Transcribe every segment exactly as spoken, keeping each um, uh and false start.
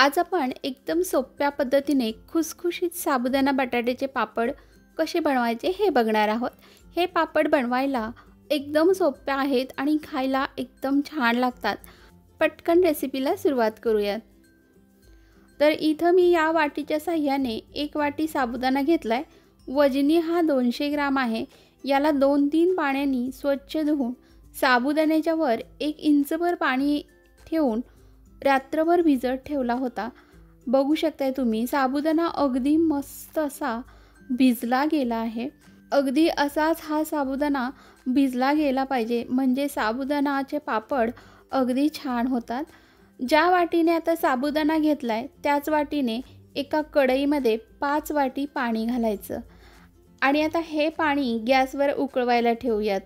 आज आपण एकदम सोप्या पद्धतीने खुसखुशीत साबुदाणा बटाट्याचे पापड कसे बनवायचे हे बघणार आहोत। हे पापड बनवायला एकदम सोप्या आहेत आणि खायला एकदम छान लागतात। पटकन रेसिपीला सुरुवात करूयात। तर इथं मी या वाटीच्या साह्याने एक वाटी साबुदाणा घेतलाय। वजनी हा दोनशे ग्राम आहे। याला दोन तीन पाण्याने स्वच्छ धुवून साबुदाण्याच्या वर एक इंचभर पाणी ठेवून रात्रभर भिजत ठेवला होता। बघू शकताय तुम्ही साबुदाणा अगदी मस्त असा भिजला गेला आहे। अगदी असाच हा साबुदाणा भिजला गेला पाहिजे म्हणजे साबुदाणाचे पापड अगदी छान होतात। ज्या वाटीने आता साबुदाणा घेतलाय त्याच वाटीने एका कढईमध्ये पाच वाटी पाणी घालायचं आणि आता हे पाणी गॅसवर उकळवायला ठेवूयात।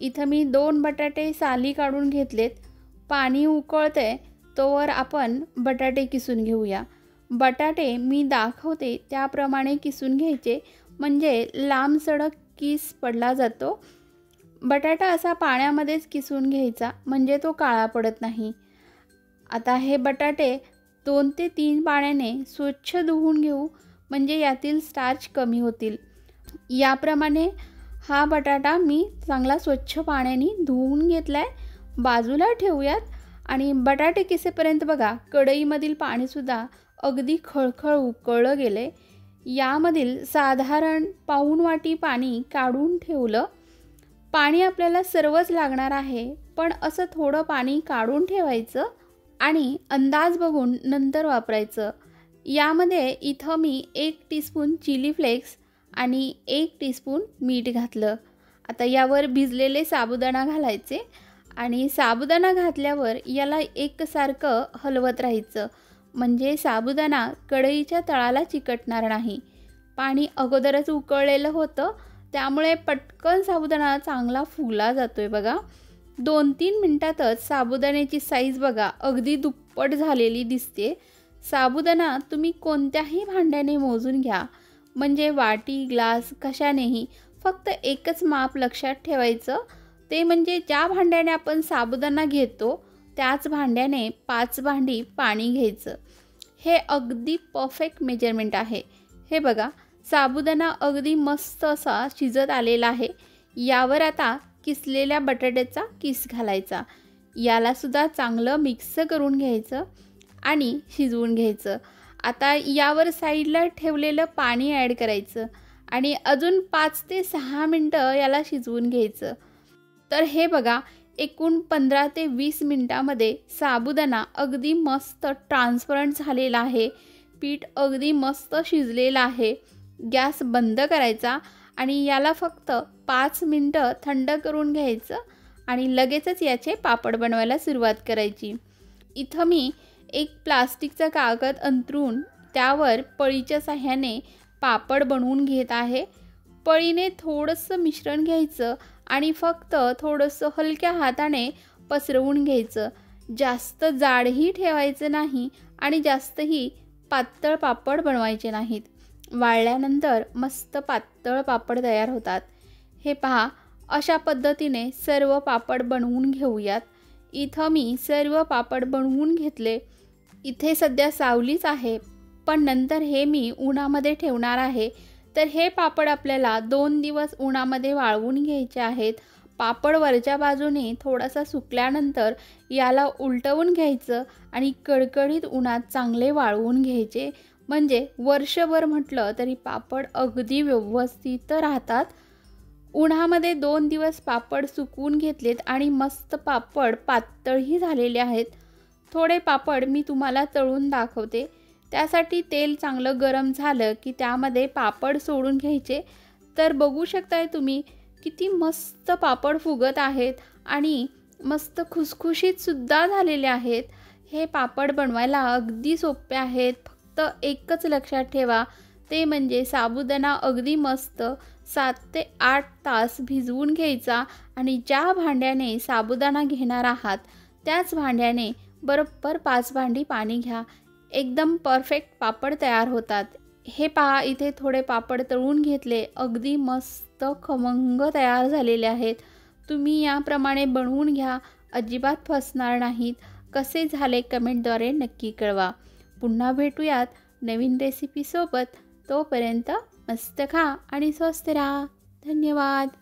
इथं मी दोन बटाटे साली काढून घेतलेत। पाणी उकळते तोवर आपण बटाटे किसून घेऊया। बटाटे मी दाखवते त्याप्रमाणे किसून घ्यायचे म्हणजे लांबसडक किस पडला जातो। बटाटा असा पाण्यामध्येच किसून घ्यायचा म्हणजे तो काळा पडत नाही। आता हे बटाटे दोन ते तीन पाण्याने स्वच्छ धुवून घेऊ म्हणजे यातील स्टार्च कमी होतील। याप्रमाणे हा बटाटा मी चांगला स्वच्छ पाण्याने धुवून घेतलाय, बाजूला ठेवूयात। आणि बटाटे किसेपर्यंत बघा कढईमधील पाणीसुद्धा अगदी खळखळ उकळलं गेले। यामधील साधारण पाऊण वाटी पाणी काढून ठेवलं। पाणी आपल्याला सर्वच लागणार आहे पण असं थोडं पाणी काढून ठेवायचं आणि अंदाज बघून नंतर वापरायचं। यामध्ये इथं मी एक टीस्पून चिली फ्लेक्स आणि एक टीस्पून मीठ घातलं। आता यावर भिजलेले साबुदाणा घालायचे आणि साबुदाणा घातल्यावर याला एकसारखं हलवत राहायचं म्हणजे साबुदाणा कढईच्या तळाला चिकटणार नाही। पाणी अगोदरच उकळलेलं होतं त्यामुळे पटकन साबुदाणा चांगला फुगला जातोय बघा। दोन तीन मिनिटातच साबुदाण्याची साईज बघा अगदी दुप्पट झालेली दिसते। साबुदाणा तुम्ही कोणत्याही भांड्याने मोजून घ्या म्हणजे वाटी ग्लास कशानेही, फक्त एकच माप लक्षात ठेवायचं ते म्हणजे ज्या भांड्याने आपण साबुदाणा घेतो त्याच भांड्याने पाच भांडी पाणी घ्यायचं। हे अगदी परफेक्ट मेजरमेंट आहे। हे बघा साबुदाणा अगदी मस्त असा शिजत आलेला आहे। यावर आता किसलेल्या बटाट्याचा किस घालायचा। यालासुद्धा चांगलं मिक्स करून घ्यायचं आणि शिजवून घ्यायचं। आता यावर साईडला ठेवलेलं पाणी ॲड करायचं आणि अजून पाच ते सहा मिनटं याला शिजवून घ्यायचं। तर हे बघा एकूण पंधरा ते वीस मिनटामध्ये साबुदाणा अगदी मस्त ट्रान्सपरंट झालेला आहे। पीठ अगदी मस्त शिजलेलं आहे। गॅस बंद करायचा आणि याला फक्त पाच मिनटं थंड करून घ्यायचं आणि लगेचच याचे पापड बनवायला सुरुवात करायची। इथं मी एक प्लास्टिकचा कागद अंतरून त्यावर पळीच्या साह्याने पापड बनवून घेत आहे। पळीने थोडंसं मिश्रण घ्यायचं आणि फक्त थोडंसं हलक्या हाताने पसरवून घ्यायचं। जास्त जाडही ठेवायचं नाही आणि जास्तही पातळ पापड बनवायचे नाहीत। वाळल्यानंतर मस्त पातळ पापड तयार होतात। हे पहा अशा पद्धतीने सर्व पापड बनवून घेऊयात। इथं मी सर्व पापड बनवून घेतले। इथे सध्या सावलीच आहे पण नंतर हे मी उन्हामध्ये ठेवणार आहे। तर हे पापड आपल्याला दोन दिवस उन्हामध्ये वाळवून घ्यायचे आहेत। पापड वरच्या बाजूने थोडासा सुकल्यानंतर याला उलटवून घ्यायचं आणि कडकडीत उन्हात चांगले वाळवून घ्यायचे म्हणजे वर्षभर म्हटलं तरी पापड अगदी व्यवस्थित राहतात। उन्हामध्ये दोन दिवस पापड सुकवून घेतलेत आणि मस्त पापड पातळही झालेले आहेत। थोडे पापड मी तुम्हाला तळून दाखवते। त्यासाठी तेल चांगलं गरम झालं की त्यामध्ये पापड सोडून घ्यायचे। तर बघू शकताय तुम्ही किती मस्त पापड फुगत आहेत आणि मस्त खुसखुशीतसुद्धा झालेले आहेत। हे पापड बनवायला अगदी सोपे आहेत। फक्त एकच लक्षात ठेवा ते म्हणजे साबुदाणा अगदी मस्त सात ते आठ तास भिजवून घ्यायचा आणि ज्या भांड्याने साबुदाणा घेणार आहात त्याच भांड्याने बरोबर पाच भांडी पाणी घ्या। एकदम परफेक्ट पापड तयार होतात। हे पहा इथे थोडे पापड तळून घेतले अगदी मस्त खमंग तयार झालेले आहेत। तुम्ही याप्रमाणे बनवून घ्या अजिबात फसणार नाहीत। कसे झाले कमेंटद्वारे नक्की कळवा। पुन्हा भेटूयात नवीन रेसिपीसोबत. तोपर्यंत मस्त खा आणि स्वस्थ राहा. धन्यवाद.